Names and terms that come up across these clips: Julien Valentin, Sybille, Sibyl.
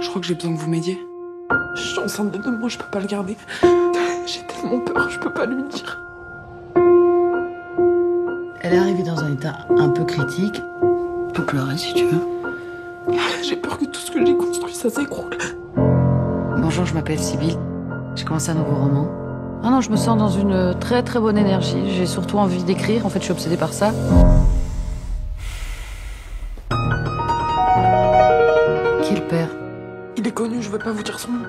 Je crois que j'ai besoin que vous m'aidiez. Je suis enceinte de 2 mois, je peux pas le garder. J'ai tellement peur, je peux pas lui dire. Elle est arrivée dans un état un peu critique. Tu peux pleurer si tu veux. J'ai peur que tout ce que j'ai construit, ça s'écroule. Bonjour, je m'appelle Sybille. J'ai commencé un nouveau roman. Ah non, je me sens dans une très très bonne énergie. J'ai surtout envie d'écrire. En fait, je suis obsédée par ça. Qui est le père? Il est connu, je veux pas vous dire son nom.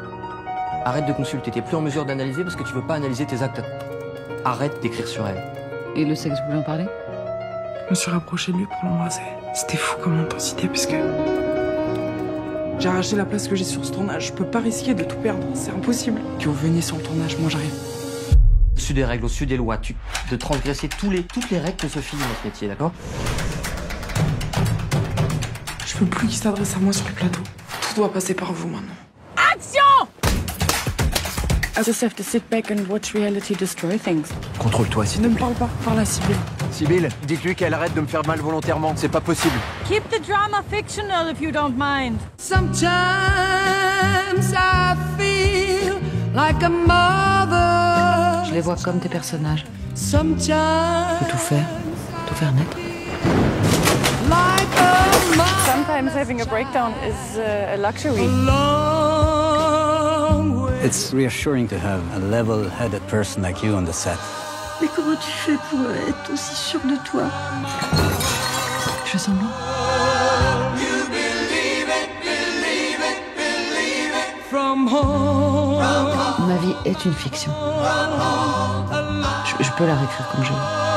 Arrête de consulter, t'es plus en mesure d'analyser parce que tu veux pas analyser tes actes. Arrête d'écrire sur elle. Et le sexe, vous voulez en parler? Je me suis rapprochée de lui pour l'embrasser. C'était fou comme intensité parce que... J'ai arraché la place que j'ai sur ce tournage. Je peux pas risquer de tout perdre, c'est impossible. Que vous veniez sur le tournage, moi j'arrive. Au-dessus des règles, au-dessus des lois, de transgresser toutes les règles que se file notre métier, d'accord? Je peux plus qu'il s'adresse à moi sur le plateau. Tout doit passer par vous maintenant. Action! I just have to sit back and watch reality destroy things. Contrôle-toi, s'il te plaît. Ne me parle pas, parle à Sibyl. Sibyl, dites-lui qu'elle arrête de me faire mal volontairement, c'est pas possible. Keep the drama fictional if you don't mind. Sometimes I feel like a mother. Je les vois comme des personnages. Sometimes je peux tout faire naître. Like a mother. Sometimes having a breakdown is a luxury. It's reassuring to have a level-headed person like you on the set. Mais comment tu fais pour être aussi sûre de toi? Je fais semblant. Ma vie est une fiction. Je peux la réécrire comme je veux.